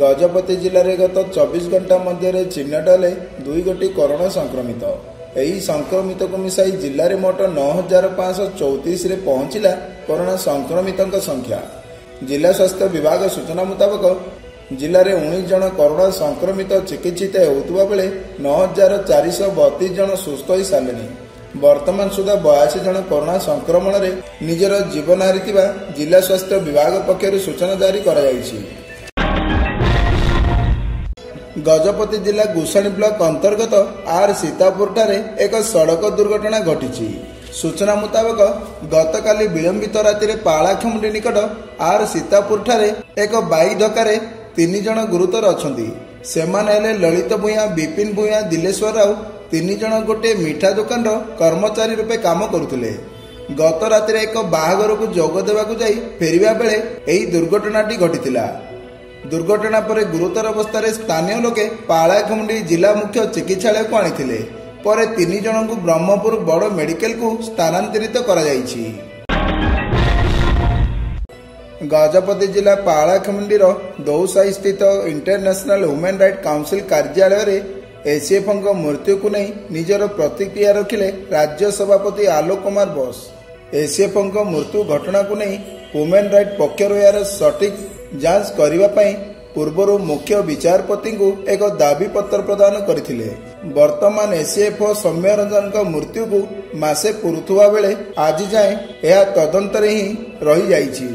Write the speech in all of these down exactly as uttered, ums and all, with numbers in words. गाजपति जिले में गत चौबीस घंटा मध्य चिन्हटे दुई गोटी कोरोना संक्रमित यही संक्रमित को मिसाई जिले में मोट नौ हजार पाँच सौ चौतीस पहुंचला कोरोना संक्रमित संख्या। जिला स्वास्थ्य विभाग सूचना मुताबक जिले में उन्नीस जन कोरोना संक्रमित चिकित्सित होता बेले नौ हजार चार सौ बत्तीस जन सुस्थ हो सारे बर्तमान सुधा बयासी जन कोरोना संक्रमण रे निजर जीवन हारी जिला स्वास्थ्य विभाग पक्ष सूचना जारी कर। गजपति जिला गोसानि ब्लॉक अंतर्गत आर सीतापुर ठारे एक सड़क दुर्घटना घटी। सूचना मुताबक गतकाली विलंबित राति रे पालाखेमुंडी निकट आर सीतापुर ठारे एक बाइक धक्कार तीन जन गुरुतर अछंती। सेमाने हेले ललित भूया, विपिन भूया, दिलेश्वर राव तीन जन गोटे मिठा दुकान कर्मचारी रूपे काम करुले। गत राति रे एक बाहागर को जोग देवाकु जाई फेरिबा बेले एही दुर्घटनाटी घटितिला। दुर्घटना पर गुरुतर अवस्था स्थानीय लोके पालाखेमुंडी जिला मुख्य चिकित्सालय को आनिथिले परे तीन जन को ब्रह्मपुर बड़ मेडिकल को स्थानांतरित करा जायछि। गाजपति जिला पालाखेमुंडी रो दौसाई स्थित इंटरनेशनल ह्यूमन राइट काउंसिल कार्यालय रे एसीएफ को मृत्यु को नहीं निजर प्रतिक्रिया रखिले राज्य सभापति आलोक कुमार बस। एसीएफ को मृत्यु घटना को नहीं ह्यूमन राइट पक्षर यार सटीक जांच करिवा पई पूर्वरु मुख्य विचारपति को एक दाबी पत्र प्रदान करथिले। वर्तमान एसीएफ सौम्यरंजन का मृत्यु को मासे पुरुथुवा बेले आज जाए यह तदंत ही रही जाइछि।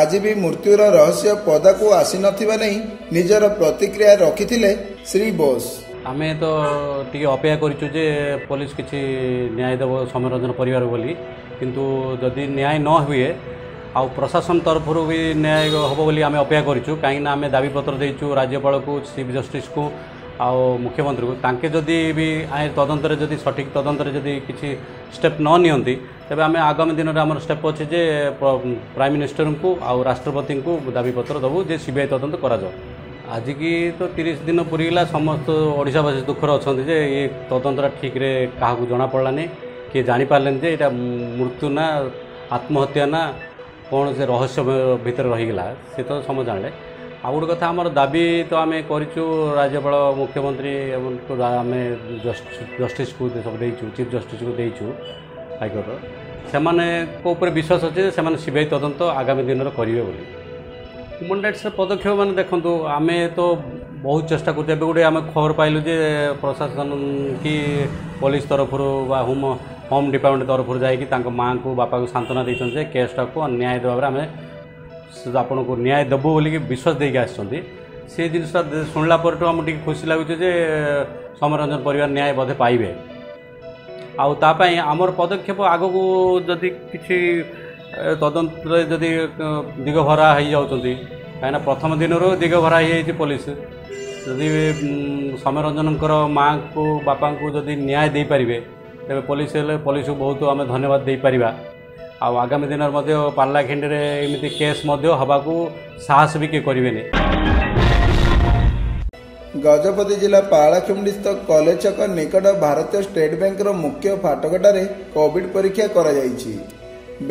आज भी मृत्युर रहस्य पदा को आसी नथिबा नहीं निजर प्रतिक्रिया रखिथिले श्री बोस। आमे तो टिके अपेक्षा करिछु जे पुलिस किछि न्याय देव सौम्यरंजन परिवार बोली किंतु जदि न्याय न हुए आ प्रशासन तरफ भी न्याय हम बोली आम अपेक्षा करूँ कहीं आम दाबीपतर देचु राज्यपाल को चीफ जस्टिस को आ मुख्यमंत्री को तांके जदि भी आए तदंतर जदि सठिक तदंतर जदि किसी स्टेप न नियंती तबे आम आगामी दिन में आम स्टेप अच्छे जे प्राइम मिनिस्टर को आ राष्ट्रपति को दाबीपतर देवु जे सीबीआई तदंत कराओ। आज की तो तीस दिन पूरीगला समस्त ओडावासी दुखर अच्छा जे ये तदंतरा ठीक रे क्या जनापड़ानी किए जापारे जे ये मृत्यु ना आत्महत्या ना कौन से रहस्य भीतर रहीगला से तो समझ आने आ गोटे कथा आमर दाबी तो आम करूँ राज्यपाल मुख्यमंत्री आम जस्टिस को सब देचु चीफ जस्टिस को देचु हाइकोर्ट से विश्वास अच्छे से सीबीआई तदंत आगामी दिन में करेंगे बोली ह्यूमन राइट्स पदक्षेप मैंने देखो आम तो बहुत चेष्टा करते गोटे आम खबर पाइलु जे प्रशासन की पुलिस तरफ होम होम डिपार्टमेंट तरफ जाकि माँ को बापा को सांत्वना देते केसटा को न्याय देव आम आपन को न्याय देवु बोलिक विश्वास देके आसछंती से जिनसा शुणला पर आम टी खुशी लगुचे जे सौम्यरंजन परिवार न्याय बोधे पाइबे आई आमर पदक्षेप आग को जदि किसी तदंत जदि दिगभरा हो जाती कहीं प्रथम दिन दिगभरा हो पुलिस जदि सौम्यरंजन माँ को बापा को जदि न्याय दे पारे तेज पुलिस पुलिस को बहुत आम धन्यवाद दे पार आगामी दिन में पालाखेमुंडी एमती केस को साहस भी किए करें। गजपति जिला पालाखेमुंडी स्थित कॉलेज चक निकट भारतीय स्टेट बैंक मुख्य फाटकटार कोविड परीक्षा कर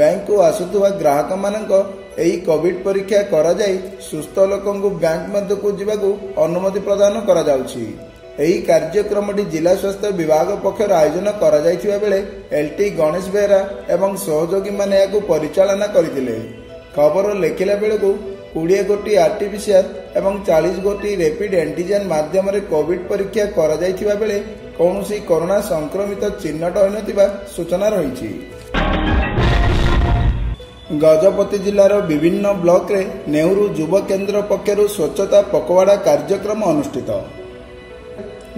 बैंक को आसुवा ग्राहक मानक एही कोविड परीक्षा कर सुस्थ लोक बैंक मध्य को जावाक अनुमति प्रदान कर एही कार्यक्रमटी जिला स्वास्थ्य विभाग पक्षर आयोजन करा बेले एलटी गणेश बेहरा एवं सहयोगी माने याकु परिचालना करथिले। खबर लेखिला बेलकु बीस गोटी आरटीपीसीआर एवं चालीस गोटी रैपिड एंटीजन माध्यम कोविड परीक्षा करा जायथिबा बेले कौनसी कोरोना संक्रमित चिन्हट होइनथिबा सूचना रहिछि। गजपति जिलार विभिन्न ब्लॉक रे नेहरू युवक केंद्र पक्षर स्वच्छता पखवाड़ा कार्यक्रम अनुष्ठित।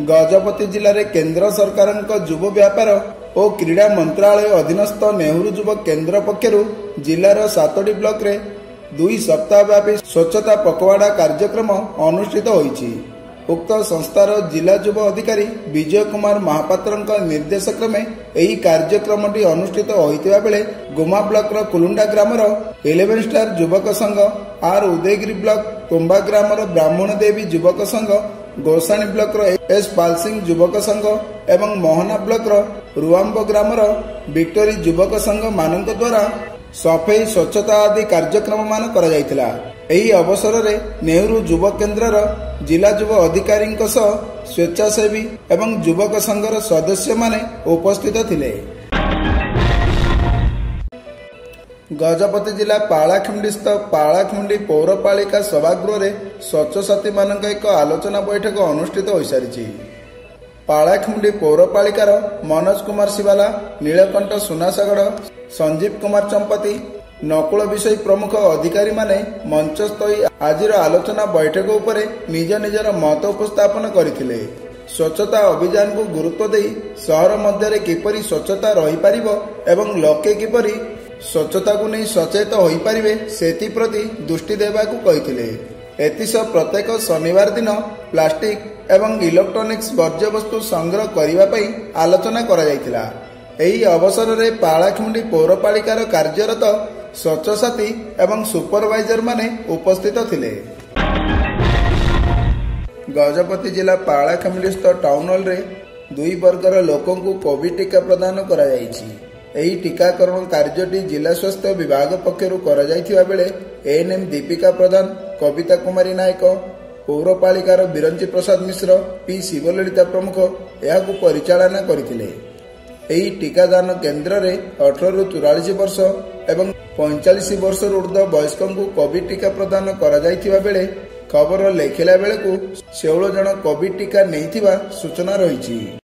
गजपति जिले में केंद्र सरकार युव व्यापार और क्रीड़ा मंत्रालय अधीनस्थ नेहरू युवक केंद्र पक्ष जिलार सातोटी ब्लॉक रे दुई सप्ताह व्यापी स्वच्छता पखवाड़ा कार्यक्रम अनुष्ठित होइछि। उक्त संस्थार जिला युव अधिकारी विजय कुमार महापात्र निर्देश क्रमे एही कार्यक्रमटी अनुष्ठित होइतिबा बेले गुमा ब्लॉक रो कुलुंडा ग्रामर ग्यारह स्टार युवक संघ आर उदयगिरि ब्लॉक तुमबा ग्रामर ब्राह्मण देवी युवक संघ गोसानि ब्लॉक रो एस पाल सिंह युवक संघ एवं मोहना ब्लॉक रो रुआंबो ग्रामर विक्टोरी युवक संघ मानक द्वारा सफाई स्वच्छता आदि कार्यक्रम मान करा। एही अवसर रे नेहरू युवक केंद्रर जिला युव अधिकारी स्वेच्छासेवी एवं युवक संघर सदस्य माने उपस्थित थिले। गाजपति जिला पालाखेमुंडी स्थ पालाखेमुंडी पौरपालिका सभागृह स्वच्छ साथी मान एक आलोचना बैठक अनुष्ठित हो सारी। पालाखेमुंडी पौरपालिकार मनोज कुमार शिवाला, नीलकंठ, सुनासगढ़, संजीव कुमार चंपति, नकुल विषय प्रमुख अधिकारी माने मंचस्थ होई आजिर आलोचना बैठक उपरे निज निजर मत उपस्थापन करथिले। स्वच्छता अभियान को गुरुत्व देई शहर मध्य किपरि स्वच्छता रही पारिबो एवं लोके किपरि स्वच्छता को नहीं सचेत होई पारिबे सेति प्रति दृष्टि देबा को कहिथिले। एतिसा प्रत्येक शनिवार दिन प्लास्टिक एवं इलेक्ट्रोनिक्स वर्ज्य वस्तु संग्रह करिबा पई आलोचना करा जायतिला। एही अवसर रे पालाखेमुंडी पौरपालिकार कार्यरत स्वच्छ साथी एवं सुपरवाइजर माने उपस्थित थिले। गाजपति जिला पालाखेमुंडी स्थ टाउन हॉल रे दुई वर्गर लोकों को कोविड टीका प्रदान करा जायछि। एही टीकाकरण कार्यटी जिला स्वास्थ्य विभाग पक्षरु करा जायथिबा बेले एएनएम दीपिका प्रधान, कविता कुमारी नायक, पौरपालिकार बिरंची प्रसाद मिश्र, पी शिवलिता प्रमुख यह परिचालना करथिले। एही टीकादान केन्द्र रे अठारह रु चौवालीस वर्ष एवं पैंतालीस वर्ष ऊर्ध्व वयस्क को कोविड टीका प्रदान करा जायथिबा बेले खबर लेखिला बेलकु सोलह जन कोविड टीका नेइथिबा सूचना रहिछि।